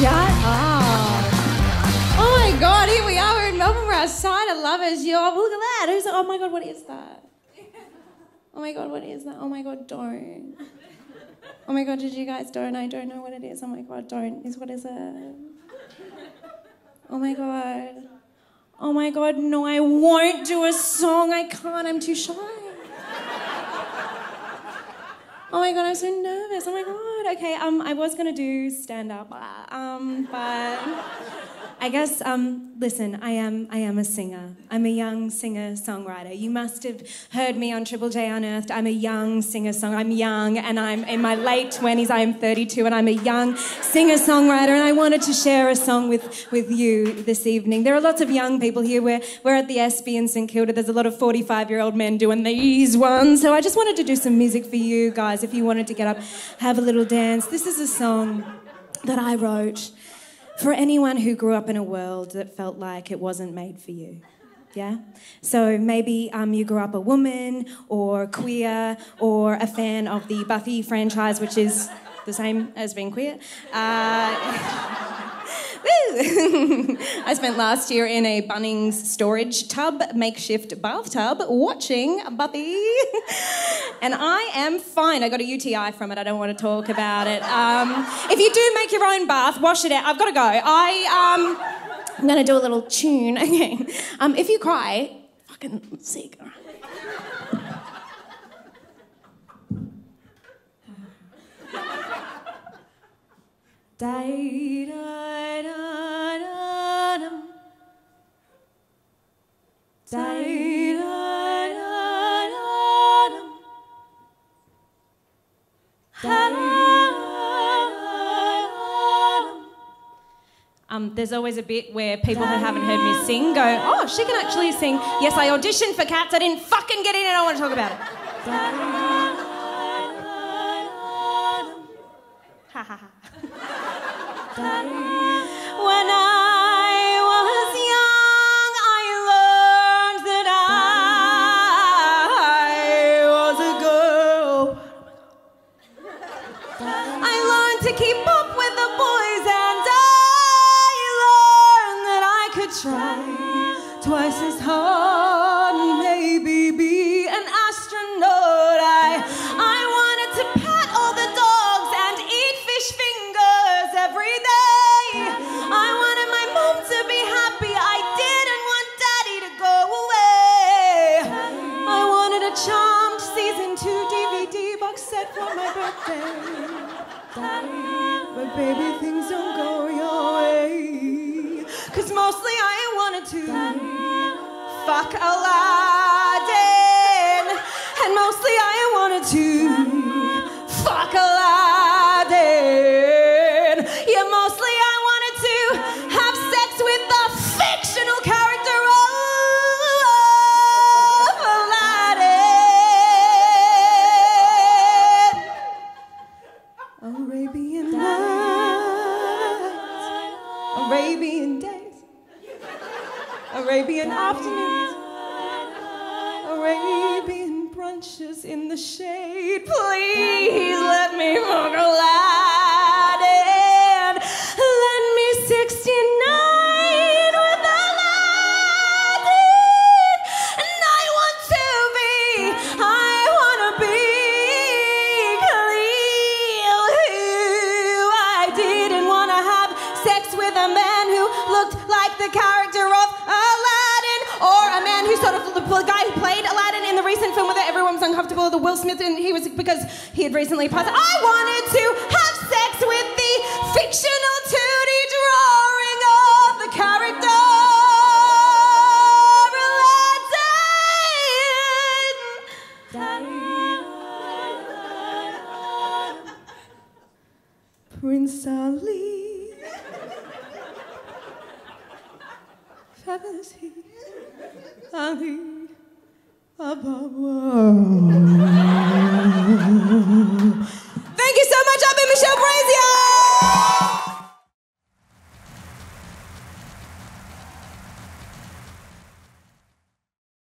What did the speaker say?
Shut up. Oh my God, here we are in Melbourne. We're outside at Lovers. Yo, look at that. Who's that? Oh my God, what is that? Oh my God, what is that? Oh my God, don't. Oh my God, did you guys don't? I don't know what it is. Oh my God, don't. What is it? Oh my God. Oh my God, no, I won't do a song. I can't, I'm too shy. Oh my God, I'm so nervous. Oh my God. Okay, I was gonna do stand-up, but I guess listen, I am a singer. I'm a young singer-songwriter. You must have heard me on Triple J Unearthed. I'm a young singer-songwriter. I'm young and I'm in my late 20s. I'm 32 and I'm a young singer-songwriter, and I wanted to share a song with you this evening. There are lots of young people here. We're at the ESPY in St Kilda. There's a lot of 45-year-old men doing these ones. So I just wanted to do some music for you guys. If you wanted to get up, have a little dance. This is a song that I wrote for anyone who grew up in a world that felt like it wasn't made for you, yeah? So maybe you grew up a woman or queer or a fan of the Buffy franchise, which is the same as being queer. I spent last year in a Bunnings storage tub, makeshift bathtub, watching Buffy. And I am fine. I got a UTI from it. I don't want to talk about it. If you do make your own bath, wash it out. I've got to go. I'm going to do a little tune. Okay. If you cry, fucking sick. All right. There's always a bit where people who haven't heard me sing go, oh, she can actually sing. Yes, I auditioned for Cats. I didn't fucking get in and I want to talk about it. Ha ha ha. When I was young, I learned that I was a girl. I learned to keep up with the boys, and I learned that I could try twice as hard and maybe be an astronaut. I wanted to pat all the dogs and eat fish fingers every day. I wanted my mum to be happy. I didn't want Daddy to go away. I wanted a Charmed season 2 DVD box set for my birthday. But baby, things don't go your way. 'Cause mostly I wanted to fuck Aladdin. And mostly I wanted to fuck Aladdin. Yeah, mostly I wanted to have sex with the fictional character of Aladdin. Arabian nights, Arabian days, Arabian afternoons, Arabian brunches in the shade. Please let me fuck Aladdin. Let me 69 with Aladdin. And I want to be Khalil, who I didn't want to have sex with a man who looked like the character of Aladdin, or a man who sort of, the guy who played Aladdin in the recent film where everyone was uncomfortable, the Will Smith, and he was, because he had recently passed. I wanted to have sex with the fictional 2D drawing of the character Aladdin. Prince Ali. Fabulous he. Ali. Above.